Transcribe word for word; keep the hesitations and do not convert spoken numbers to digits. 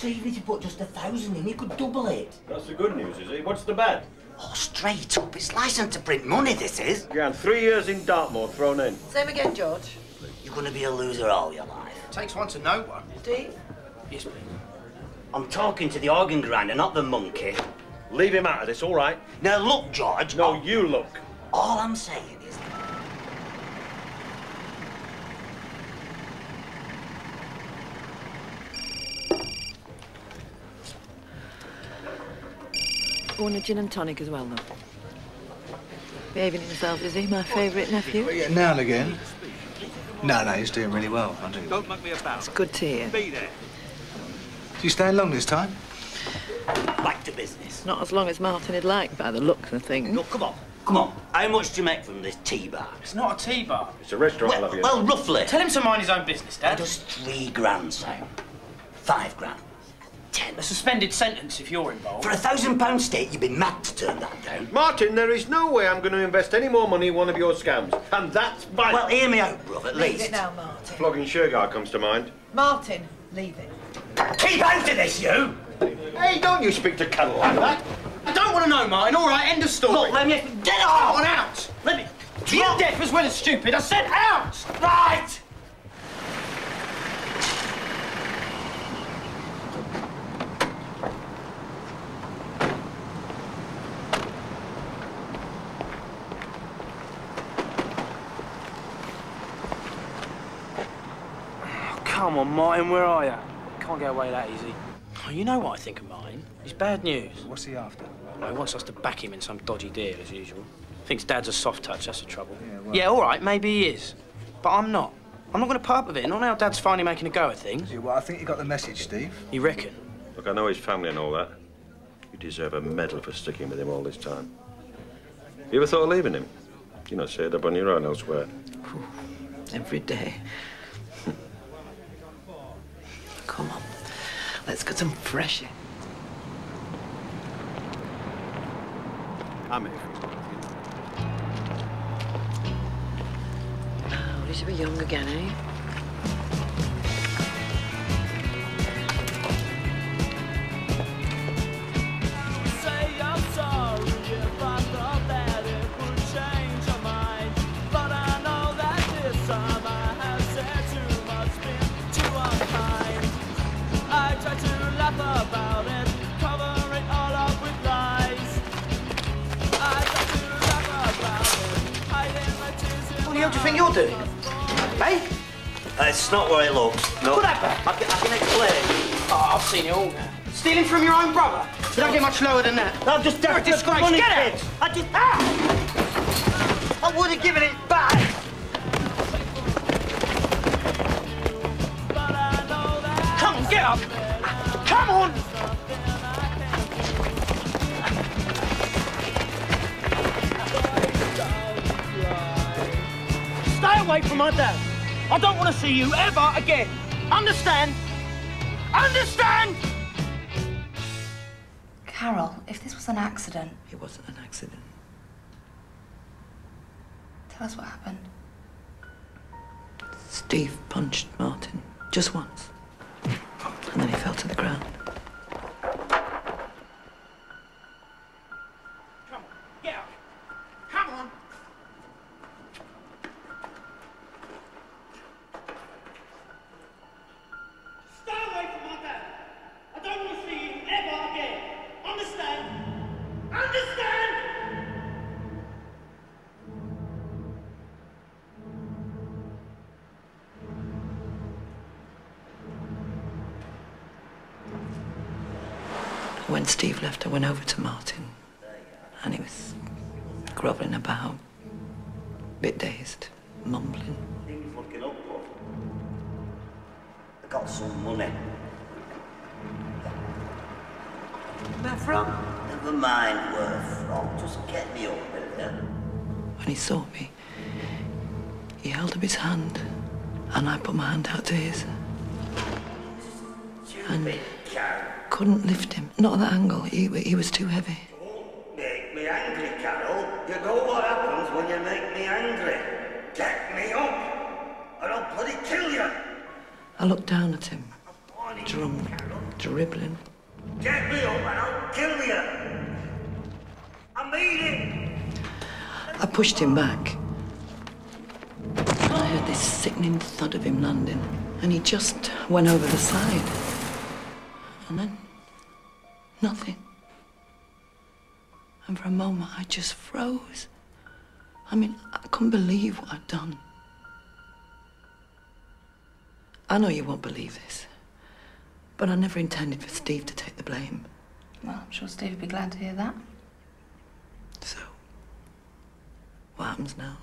So even if you put just a thousand in, you could double it. That's the good news, is it? What's the bad? Oh, straight up. It's licensed to print money, this is. Yeah, and three years in Dartmoor thrown in. Same again, George. You're going to be a loser all your life. It takes one to know one. Steve? Yes, please. I'm talking to the organ grinder, not the monkey. Leave him out of this, all right? Now, look, George. No, I'll... you look. All I'm saying is... Born a gin and tonic as well, though. Behaving himself, is he? My favourite nephew. Well, yeah, now and again. No, no, he's doing really well. I do. Don't make me about. It's good to hear. Be there. Do you stay long this time? Back to business. Not as long as Martin had liked, by the look of the thing. No, come on, come on. How much do you make from this tea bar? It's not a tea bar. It's a restaurant, well, I love you. Well, roughly. Tell him to mind his own business, Dad. Just three grand, Sam. Five grand. Ten. A suspended sentence if you're involved. For a thousand pound stake, you'd be mad to turn that down. Martin, there is no way I'm going to invest any more money in one of your scams. And that's by... Well, hear me out, brother, at least. Leave it now, Martin. Flogging Shergar comes to mind. Martin, leave it. Keep out of this, you! Hey, don't you speak to Carol like that. I don't want to know, Martin. All right, end of story. Look, let me... Get off! Come on, out! Let me... You're deaf as well as stupid. I said out! Right! Come on, Martin, where are you? Can't get away that easy. Oh, you know what I think of Martin? It's bad news. What's he after? No, he wants us to back him in some dodgy deal, as usual. Thinks Dad's a soft touch, that's the trouble. Yeah, well... yeah, all right, maybe he is. But I'm not. I'm not going to put up with it, not now Dad's finally making a go at things. Yeah, well, I think you got the message, Steve. You reckon? Look, I know his family and all that. You deserve a medal for sticking with him all this time. You ever thought of leaving him? You know, saved up on your own elsewhere. Every day. Come on, let's get some fresh air. I'm here. Oh, we should be young again, eh? What do you think you're doing? Hey? Uh, it's not where it looks. No. Put that back. I can, I can explain. Oh, I've seen it all now. Stealing from your own brother? You don't get much lower than that. No, just Derek disgrace. Money, get out! Kid. I just... Ah! I would have given it back! Come on, get up! Come on! Away from my dad. I don't want to see you ever again. Understand? Understand? Carol, if this was an accident... It wasn't an accident. Tell us what happened. Steve punched Martin just once. And then he fell to the ground. When Steve left, I went over to Martin, and he was grovelling about, a bit dazed, mumbling. Things looking up, but I got some money. Where from? Never mind where from, just get me up with it. When he saw me, he held up his hand, and I put my hand out to his. And couldn't lift him. Not at that angle. He, he was too heavy. Don't make me angry, Carol. You know what happens when you make me angry. Get me up, or I'll bloody kill you. I looked down at him, drunk, dribbling. Get me up and I'll kill you. I mean it. I pushed him back. I heard this sickening thud of him landing, and he just went over the side. And then, nothing. And for a moment, I just froze. I mean, I couldn't believe what I'd done. I know you won't believe this, but I never intended for Steve to take the blame. Well, I'm sure Steve would be glad to hear that. So, what happens now?